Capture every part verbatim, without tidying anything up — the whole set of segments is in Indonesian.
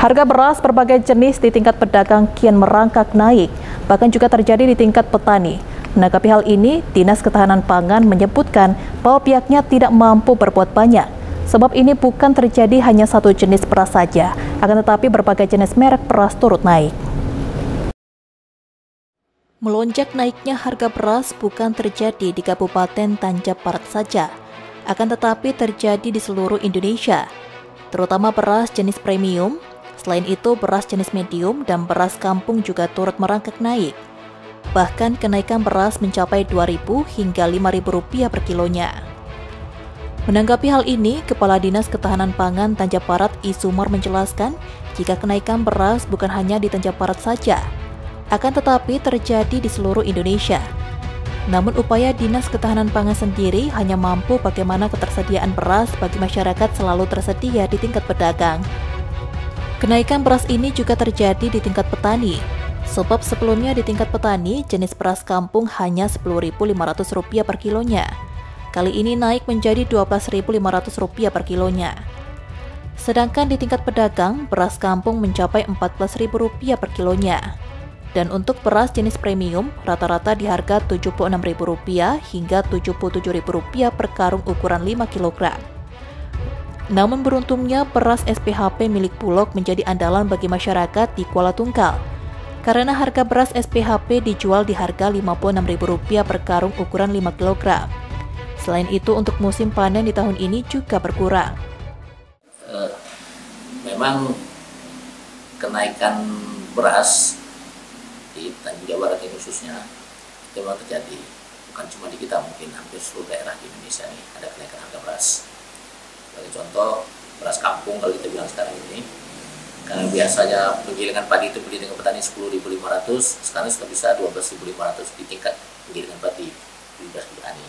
Harga beras berbagai jenis di tingkat pedagang kian merangkak naik, bahkan juga terjadi di tingkat petani. Menanggapi hal ini, Dinas Ketahanan Pangan menyebutkan bahwa pihaknya tidak mampu berbuat banyak. Sebab ini bukan terjadi hanya satu jenis beras saja, akan tetapi berbagai jenis merek beras turut naik. Melonjak naiknya harga beras bukan terjadi di Kabupaten Tanjab Barat saja, akan tetapi terjadi di seluruh Indonesia, terutama beras jenis premium. Selain itu, beras jenis medium dan beras kampung juga turut merangkak naik. Bahkan kenaikan beras mencapai dua ribu rupiah hingga lima ribu rupiah per kilonya. Menanggapi hal ini, Kepala Dinas Ketahanan Pangan Tanjab Barat Isumar menjelaskan jika kenaikan beras bukan hanya di Tanjab Barat saja, akan tetapi terjadi di seluruh Indonesia. Namun upaya Dinas Ketahanan Pangan sendiri hanya mampu bagaimana ketersediaan beras bagi masyarakat selalu tersedia di tingkat pedagang. Kenaikan beras ini juga terjadi di tingkat petani, sebab sebelumnya di tingkat petani jenis beras kampung hanya sepuluh ribu lima ratus rupiah per kilonya. Kali ini naik menjadi dua belas ribu lima ratus rupiah per kilonya. Sedangkan di tingkat pedagang, beras kampung mencapai empat belas ribu rupiah per kilonya. Dan untuk beras jenis premium, rata-rata di harga tujuh puluh enam ribu rupiah hingga tujuh puluh tujuh ribu rupiah per karung ukuran lima kilogram. Namun beruntungnya, beras S P H P milik Bulog menjadi andalan bagi masyarakat di Kuala Tungkal. Karena harga beras S P H P dijual di harga lima puluh enam ribu rupiah per karung ukuran lima kilogram. Selain itu, untuk musim panen di tahun ini juga berkurang. Memang kenaikan beras di Tanjab Barat ini khususnya itu memang terjadi. Bukan cuma di kita, mungkin hampir seluruh daerah di Indonesia ini ada kenaikan harga beras. Sebagai contoh, beras kampung kalau kita bilang sekarang ini, karena biasanya penggilingan padi itu beli dengan petani sepuluh ribu lima ratus, sekarang sudah bisa dua belas ribu lima ratus di tingkat penggilingan padi di beras petani.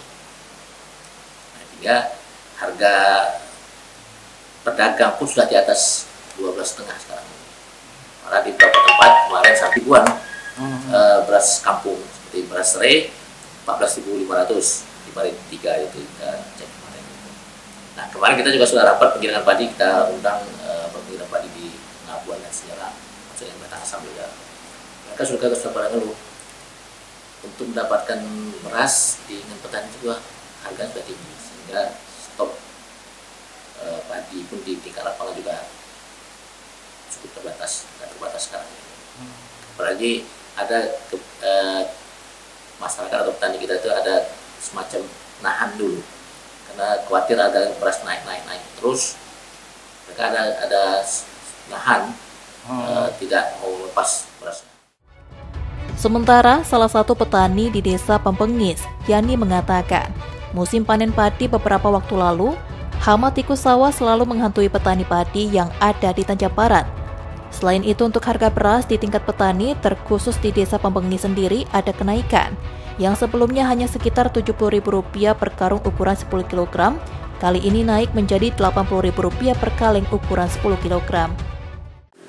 Ya, harga pedagang pun sudah di atas dua belas koma lima sekarang. Malah di beberapa tempat kemarin satu ribuan mm-hmm. e, beras kampung seperti beras serai empat belas ribu lima ratus dibanding tiga itu kita cek kemarin. Nah, kemarin kita juga sudah rapat penggilingan padi, kita undang e, penggilingan padi di Ngapual dan Sejarah, maksudnya Batang Asam juga. Mereka sudah ke sudah pada ngeluh untuk mendapatkan beras di dengan petani juga harga sudah tinggi. Sehingga stok e, padi pun di, di Karapala juga cukup terbatas, terbatas sekarang. Hmm. Apalagi ada ke, e, masyarakat atau petani kita itu ada semacam nahan dulu, karena khawatir ada beras naik naik naik terus. Mereka ada ada nahan, hmm. e, tidak mau lepas beras. Sementara salah satu petani di desa Pembengis, Yani, mengatakan musim panen padi beberapa waktu lalu, hama tikus sawah selalu menghantui petani padi yang ada di Tanjab Barat. Selain itu, untuk harga beras di tingkat petani, terkhusus di desa Pembengis sendiri, ada kenaikan. Yang sebelumnya hanya sekitar tujuh puluh ribu rupiah per karung ukuran sepuluh kilogram, kali ini naik menjadi delapan puluh ribu rupiah per kaleng ukuran sepuluh kilogram.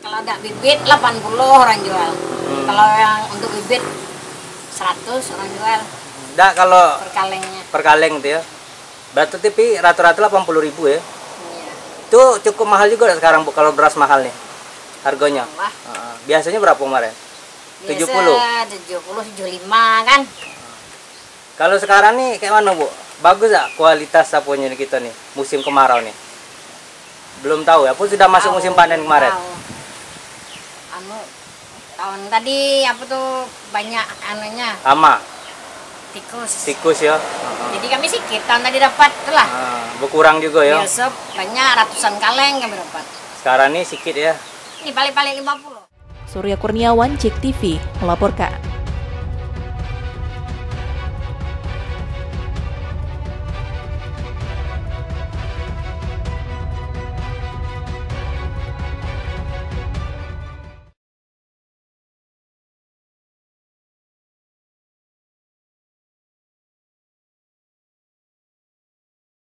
Kalau ada bibit, delapan puluh orang jual. Kalau yang untuk bibit, seratus orang jual. Nah, kalau perkaleng itu ya, batu tipi rata-rata delapan puluh ribu ya. Iya. Itu cukup mahal juga sekarang Bu, kalau beras mahal nih harganya. Uh, biasanya berapa kemarin? Biasa tujuh puluh, tujuh puluh, tujuh puluh lima kan. Kalau sekarang nih kayak mana Bu? Bagus gak kualitas sapunya kita nih musim kemarau nih? Belum tahu ya, pun sudah tahu, masuk musim panen kemarin. Anu tahun tadi apa tuh banyak anunya? Hama. Tikus. Tikus ya. Uh-huh. Jadi kami sikit tahun tadi dapat lah. Uh, berkurang juga ya. Biasa banyak ratusan kaleng kami dapat. Sekarang ini sikit ya. Ini paling-paling lima puluh. Surya Kurniawan, J E G T V melaporkan.